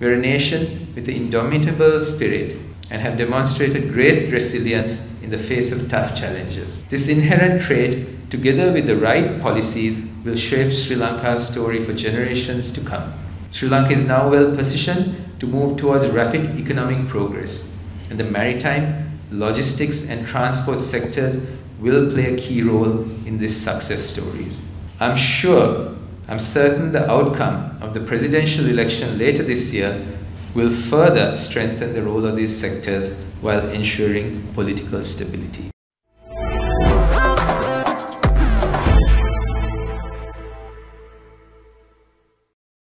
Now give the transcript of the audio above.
We're a nation with an indomitable spirit and have demonstrated great resilience in the face of tough challenges. This inherent trait, together with the right policies, will shape Sri Lanka's story for generations to come. Sri Lanka is now well positioned to move towards rapid economic progress, and the maritime, logistics and transport sectors will play a key role in these success stories. I'm certain the outcome of the presidential election later this year will further strengthen the role of these sectors while ensuring political stability.